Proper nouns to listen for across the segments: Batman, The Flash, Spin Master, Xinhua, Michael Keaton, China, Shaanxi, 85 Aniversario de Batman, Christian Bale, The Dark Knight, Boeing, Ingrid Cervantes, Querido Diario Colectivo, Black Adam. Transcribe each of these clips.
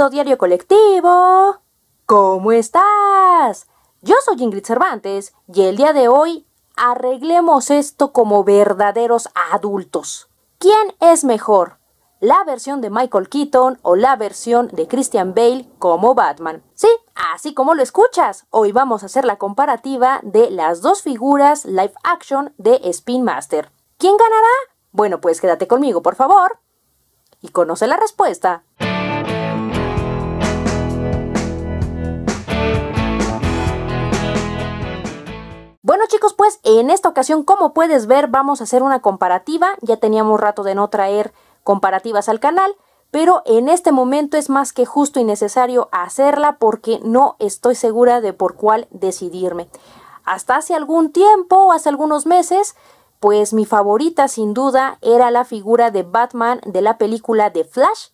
querido diario colectivo, ¿cómo estás? Yo soy Ingrid Cervantes y el día de hoy arreglemos esto como verdaderos adultos. ¿Quién es mejor? ¿La versión de Michael Keaton o la versión de Christian Bale como Batman? Sí, así como lo escuchas. Hoy vamos a hacer la comparativa de las dos figuras live action de Spin Master. ¿Quién ganará? Bueno, pues quédate conmigo, por favor, y conoce la respuesta. Bueno chicos, pues en esta ocasión, como puedes ver, vamos a hacer una comparativa. Ya teníamos rato de no traer comparativas al canal, pero en este momento es más que justo y necesario hacerla porque no estoy segura de por cuál decidirme. Hasta hace algún tiempo, hace algunos meses, pues mi favorita sin duda era la figura de Batman de la película The Flash.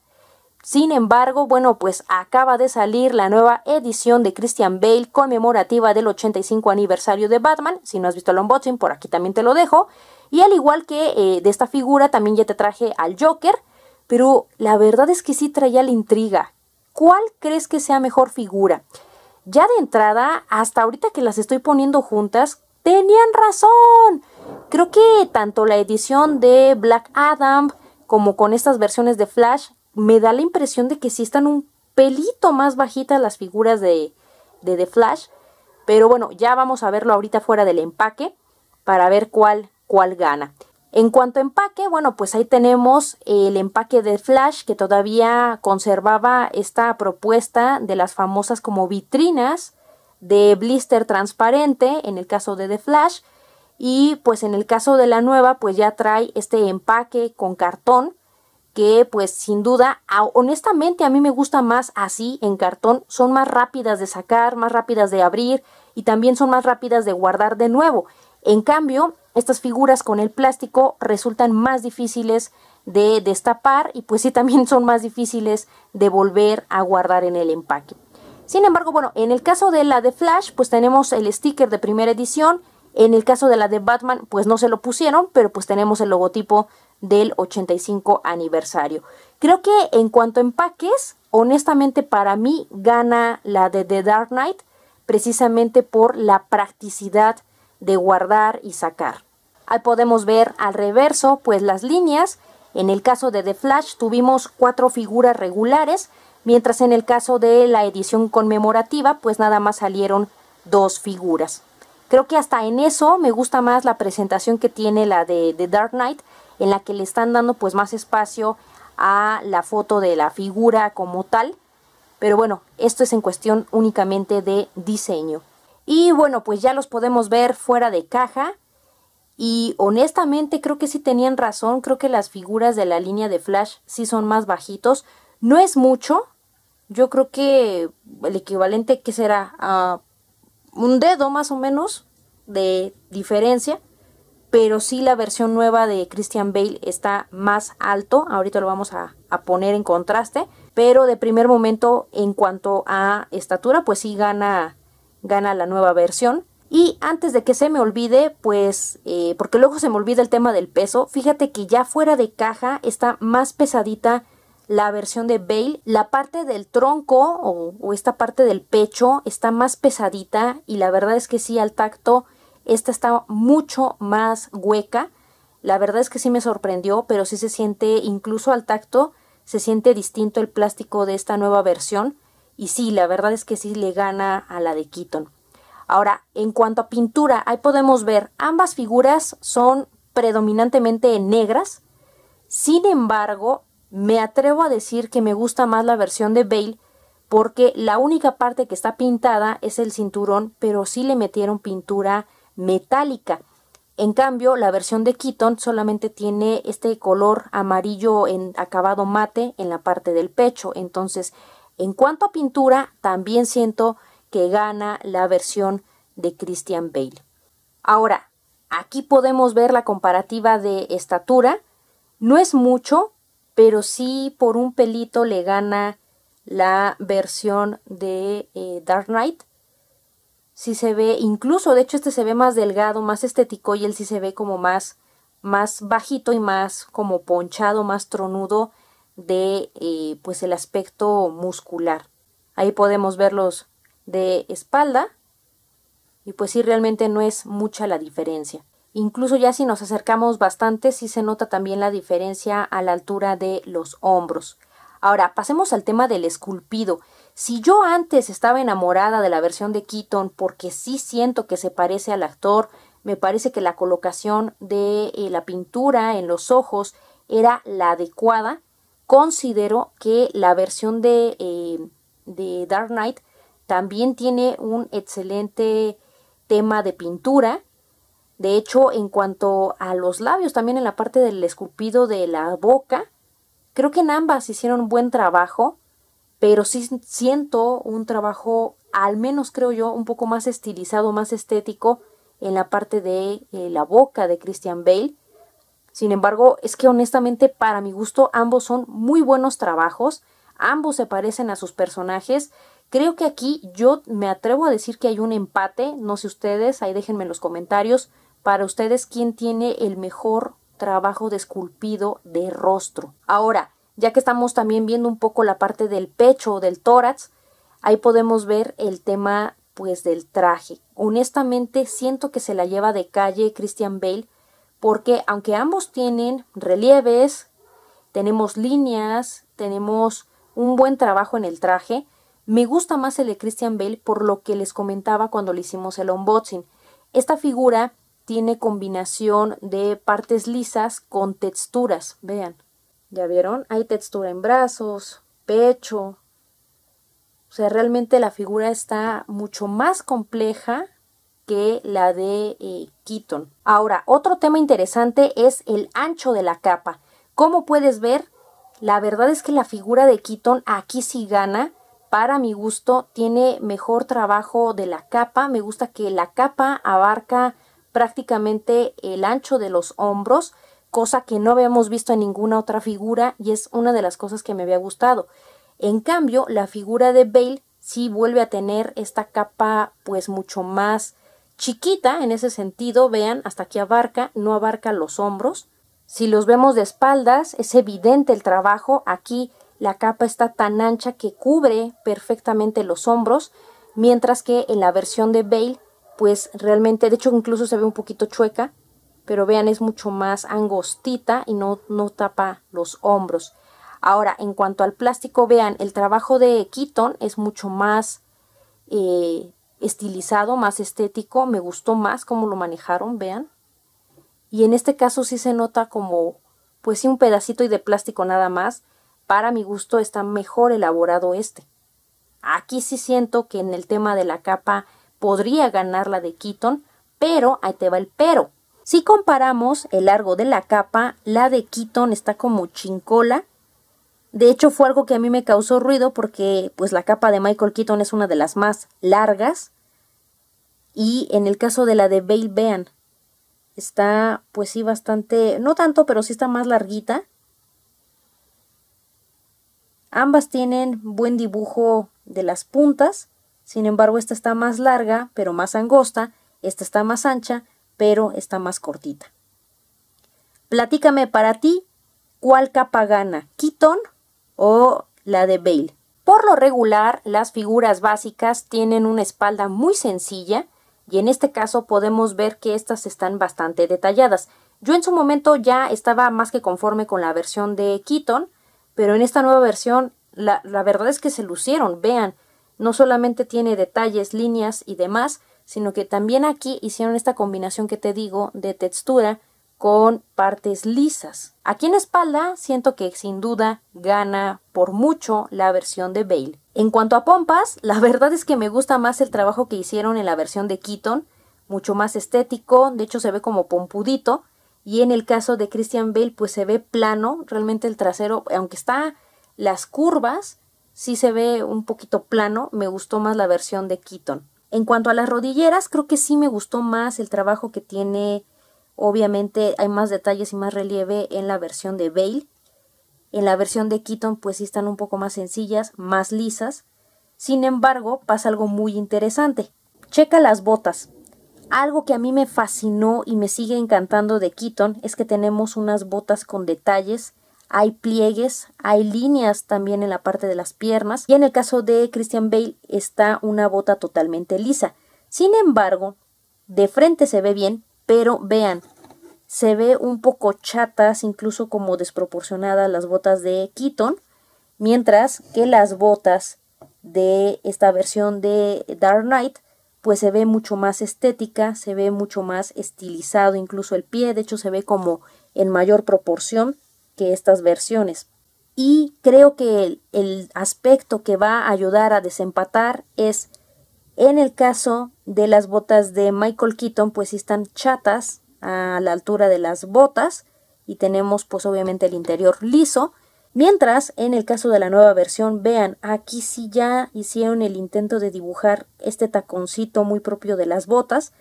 Sin embargo, bueno, pues acaba de salir la nueva edición de Christian Bale conmemorativa del 85 aniversario de Batman. Si no has visto el unboxing, por aquí también te lo dejo. Y al igual que de esta figura, también ya te traje al Joker, pero la verdad es que sí traía la intriga. ¿Cuál crees que sea mejor figura? Ya de entrada, hasta ahorita que las estoy poniendo juntas, tenían razón. Creo que tanto la edición de Black Adam como con estas versiones de Flash, me da la impresión de que sí están un pelito más bajitas las figuras de The Flash. Pero bueno, ya vamos a verlo ahorita fuera del empaque para ver cuál gana. En cuanto a empaque, bueno, pues ahí tenemos el empaque de Flash que todavía conservaba esta propuesta de las famosas como vitrinas de blister transparente en el caso de The Flash. Y pues en el caso de la nueva, pues ya trae este empaque con cartón que pues sin duda, honestamente a mí me gusta más así en cartón. Son más rápidas de sacar, más rápidas de abrir y también son más rápidas de guardar de nuevo. En cambio, estas figuras con el plástico resultan más difíciles de destapar y pues sí, también son más difíciles de volver a guardar en el empaque. Sin embargo, bueno, en el caso de la de Flash, pues tenemos el sticker de primera edición. En el caso de la de Batman, pues no se lo pusieron, pero pues tenemos el logotipo del 85 aniversario. Creo que en cuanto a empaques, honestamente para mí gana la de The Dark Knight, precisamente por la practicidad de guardar y sacar. Ahí podemos ver al reverso, pues las líneas. En el caso de The Flash tuvimos 4 figuras regulares, mientras en el caso de la edición conmemorativa, pues nada más salieron 2 figuras. Creo que hasta en eso me gusta más la presentación que tiene la de The Dark Knight, en la que le están dando pues más espacio a la foto de la figura como tal. Pero bueno, esto es en cuestión únicamente de diseño. Y bueno, pues ya los podemos ver fuera de caja. Y honestamente creo que sí tenían razón. Creo que las figuras de la línea de Flash sí son más bajitos. No es mucho. Yo creo que el equivalente que será a un dedo más o menos de diferencia. Pero sí, la versión nueva de Christian Bale está más alto. Ahorita lo vamos a poner en contraste. Pero de primer momento, en cuanto a estatura, pues sí gana la nueva versión. Y antes de que se me olvide, pues porque luego se me olvida el tema del peso. Fíjate que ya fuera de caja está más pesadita la versión de Bale. La parte del tronco o esta parte del pecho está más pesadita. Y la verdad es que sí, al tacto, esta está mucho más hueca. La verdad es que sí me sorprendió, pero sí se siente, incluso al tacto, se siente distinto el plástico de esta nueva versión. Y sí, la verdad es que sí le gana a la de Keaton. Ahora, en cuanto a pintura, ahí podemos ver, ambas figuras son predominantemente negras. Sin embargo, me atrevo a decir que me gusta más la versión de Bale, porque la única parte que está pintada es el cinturón, pero sí le metieron pintura metálica. En cambio, la versión de Keaton solamente tiene este color amarillo en acabado mate en la parte del pecho. Entonces, en cuanto a pintura, también siento que gana la versión de Christian Bale. Ahora, aquí podemos ver la comparativa de estatura. No es mucho, pero sí por un pelito le gana la versión de Dark Knight. Sí se ve, incluso de hecho este se ve más delgado, más estético, y él sí se ve como más bajito y más como ponchado, más tronudo de pues el aspecto muscular. Ahí podemos verlos de espalda y pues sí, realmente no es mucha la diferencia. Incluso ya si nos acercamos bastante, sí se nota también la diferencia a la altura de los hombros. Ahora, pasemos al tema del esculpido. Si yo antes estaba enamorada de la versión de Keaton porque sí siento que se parece al actor, me parece que la colocación de la pintura en los ojos era la adecuada, considero que la versión de Dark Knight también tiene un excelente tema de pintura. De hecho, en cuanto a los labios, también en la parte del esculpido de la boca, creo que en ambas hicieron un buen trabajo, pero sí siento un trabajo, al menos creo yo, un poco más estilizado, más estético en la parte de la boca de Christian Bale. Sin embargo, es que honestamente para mi gusto ambos son muy buenos trabajos, ambos se parecen a sus personajes. Creo que aquí yo me atrevo a decir que hay un empate, no sé ustedes, ahí déjenme en los comentarios, para ustedes quién tiene el mejor trabajo de esculpido de rostro. Ahora, ya que estamos también viendo un poco la parte del pecho o del tórax, ahí podemos ver el tema pues del traje. Honestamente siento que se la lleva de calle Christian Bale, porque aunque ambos tienen relieves, tenemos líneas, tenemos un buen trabajo en el traje, me gusta más el de Christian Bale por lo que les comentaba cuando le hicimos el unboxing. Esta figura tiene combinación de partes lisas con texturas. Vean, ¿ya vieron? Hay textura en brazos, pecho. O sea, realmente la figura está mucho más compleja que la de Keaton. Ahora, otro tema interesante es el ancho de la capa. Como puedes ver, la verdad es que la figura de Keaton aquí sí gana. Para mi gusto tiene mejor trabajo de la capa, me gusta que la capa abarca prácticamente el ancho de los hombros, cosa que no habíamos visto en ninguna otra figura y es una de las cosas que me había gustado. En cambio, la figura de Bale sí vuelve a tener esta capa pues mucho más chiquita en ese sentido, vean, hasta aquí abarca, no abarca los hombros. Si los vemos de espaldas es evidente el trabajo, aquí la capa está tan ancha que cubre perfectamente los hombros, mientras que en la versión de Bale, pues realmente, de hecho incluso se ve un poquito chueca, pero vean, es mucho más angostita y no tapa los hombros. Ahora, en cuanto al plástico, vean, el trabajo de Keaton es mucho más estilizado, más estético, me gustó más cómo lo manejaron, vean. Y en este caso sí se nota como, pues sí, un pedacito y de plástico nada más. Para mi gusto está mejor elaborado este. Aquí sí siento que en el tema de la capa podría ganar la de Keaton, pero ahí te va el pero. Si comparamos el largo de la capa, la de Keaton está como chincola. De hecho fue algo que a mí me causó ruido porque pues la capa de Michael Keaton es una de las más largas. Y en el caso de la de Bale, vean, está pues sí bastante, no tanto, pero sí está más larguita. Ambas tienen buen dibujo de las puntas, sin embargo esta está más larga pero más angosta, esta está más ancha pero está más cortita. Platícame para ti, ¿cuál capa gana? ¿Keaton o la de Bale? Por lo regular las figuras básicas tienen una espalda muy sencilla y en este caso podemos ver que estas están bastante detalladas. Yo en su momento ya estaba más que conforme con la versión de Keaton, pero en esta nueva versión, la verdad es que se lucieron, vean, no solamente tiene detalles, líneas y demás, sino que también aquí hicieron esta combinación que te digo de textura con partes lisas. Aquí en espalda siento que sin duda gana por mucho la versión de Bale. En cuanto a pompas, la verdad es que me gusta más el trabajo que hicieron en la versión de Keaton, mucho más estético, de hecho se ve como pompudito. Y en el caso de Christian Bale, pues se ve plano, realmente el trasero, aunque está las curvas, sí se ve un poquito plano, me gustó más la versión de Keaton. En cuanto a las rodilleras, creo que sí me gustó más el trabajo que tiene, obviamente hay más detalles y más relieve en la versión de Bale. En la versión de Keaton, pues sí están un poco más sencillas, más lisas. Sin embargo, pasa algo muy interesante. Checa las botas. Algo que a mí me fascinó y me sigue encantando de Keaton es que tenemos unas botas con detalles hay pliegues, hay líneas también en la parte de las piernas, y en el caso de Christian Bale está una bota totalmente lisa. Sin embargo, de frente se ve bien, pero vean, se ve un poco chatas, incluso como desproporcionadas las botas de Keaton, mientras que las botas de esta versión de Dark Knight pues se ve mucho más estética, se ve mucho más estilizado, incluso el pie, de hecho se ve como en mayor proporción que estas versiones. Y creo que el aspecto que va a ayudar a desempatar es, en el caso de las botas de Michael Keaton, pues están chatas a la altura de las botas y tenemos pues obviamente el interior liso, mientras en el caso de la nueva versión, vean, aquí sí ya hicieron el intento de dibujar este taconcito muy propio de las botas,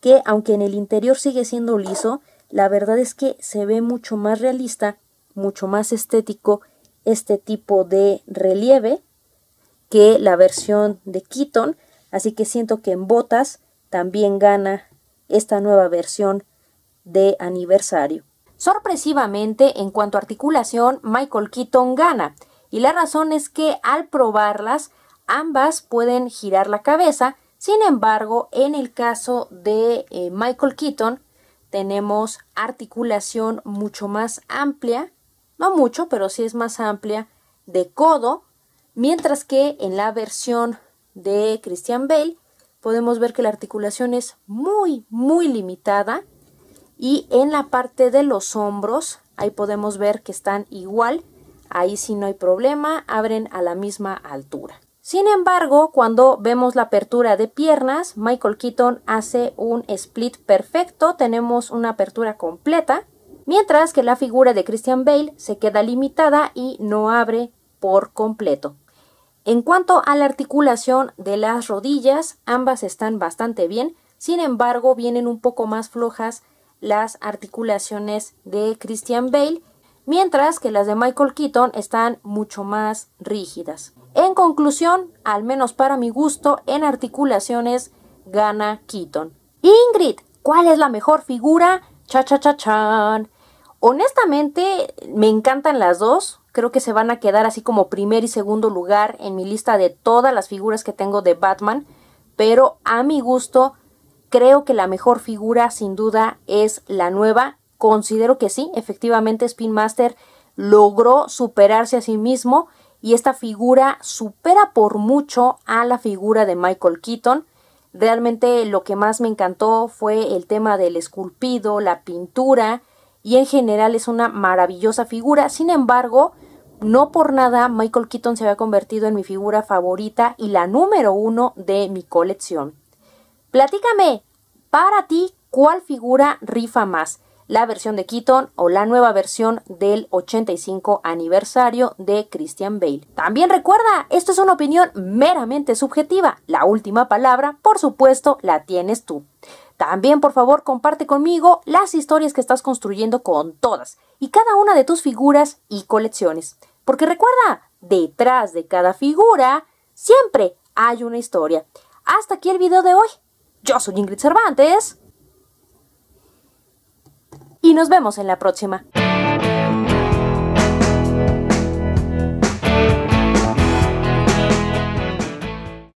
que aunque en el interior sigue siendo liso, la verdad es que se ve mucho más realista, mucho más estético este tipo de relieve que la versión de Keaton, así que siento que en botas también gana esta nueva versión de aniversario. Sorpresivamente, en cuanto a articulación, Michael Keaton gana, y la razón es que al probarlas ambas pueden girar la cabeza. Sin embargo, en el caso de Michael Keaton tenemos articulación mucho más amplia, no mucho, pero sí es más amplia, de codo, mientras que en la versión de Christian Bale podemos ver que la articulación es muy limitada, y en la parte de los hombros ahí podemos ver que están igual, ahí sí no hay problema, abren a la misma altura. Sin embargo, cuando vemos la apertura de piernas, Michael Keaton hace un split perfecto, tenemos una apertura completa, mientras que la figura de Christian Bale se queda limitada y no abre por completo. En cuanto a la articulación de las rodillas, ambas están bastante bien, sin embargo vienen un poco más flojas las articulaciones de Christian Bale, mientras que las de Michael Keaton están mucho más rígidas. En conclusión, al menos para mi gusto, en articulaciones gana Keaton. Ingrid, ¿cuál es la mejor figura? Cha-cha-cha-chan. Honestamente, me encantan las dos. Creo que se van a quedar así como primer y segundo lugar en mi lista de todas las figuras que tengo de Batman. Pero a mi gusto, creo que la mejor figura sin duda es la nueva. Considero que sí, efectivamente Spin Master logró superarse a sí mismo. Y esta figura supera por mucho a la figura de Michael Keaton. Realmente lo que más me encantó fue el tema del esculpido, la pintura, y en general es una maravillosa figura. Sin embargo, no por nada Michael Keaton se había convertido en mi figura favorita y la número 1 de mi colección. Platícame, para ti, ¿cuál figura rifa más? ¿La versión de Keaton o la nueva versión del 85 aniversario de Christian Bale? También recuerda, esto es una opinión meramente subjetiva. La última palabra, por supuesto, la tienes tú. También, por favor, comparte conmigo las historias que estás construyendo con todas y cada una de tus figuras y colecciones. Porque recuerda, detrás de cada figura siempre hay una historia. Hasta aquí el video de hoy. Yo soy Ingrid Cervantes. Y nos vemos en la próxima.